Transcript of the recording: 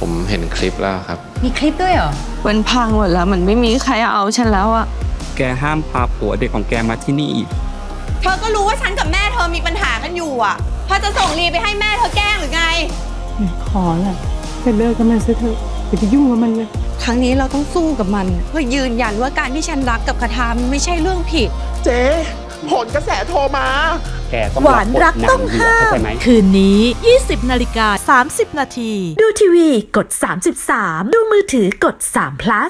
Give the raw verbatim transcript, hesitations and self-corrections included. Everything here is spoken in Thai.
ผมเห็นคลิปแล้วครับมีคลิปด้วยเหรอมันพังหมดแล้วมันไม่มีใครเอาฉันแล้วอะแกห้ามพาผัวเด็กของแกมาที่นี่อีกเธอก็รู้ว่าฉันกับแม่เธอมีปัญหากันอยู่อะเธอจะส่งลีไปให้แม่เธอแกล้งหรือไงขอแหละจะเลิกกับมันซะเถอะอย่าไปยุ่งกับมันเลยครั้งนี้เราต้องสู้กับมันเพื่อยืนยันว่าการที่ฉันรักกับคทามันไม่ใช่เรื่องผิดเจ๊ผลกระแสโทรมาหวานรักต้องห้ามคืนนี้ ยี่สิบนาฬิกาสามสิบนาทีดูทีวีกดสามสิบสามดูมือถือกดสาม plus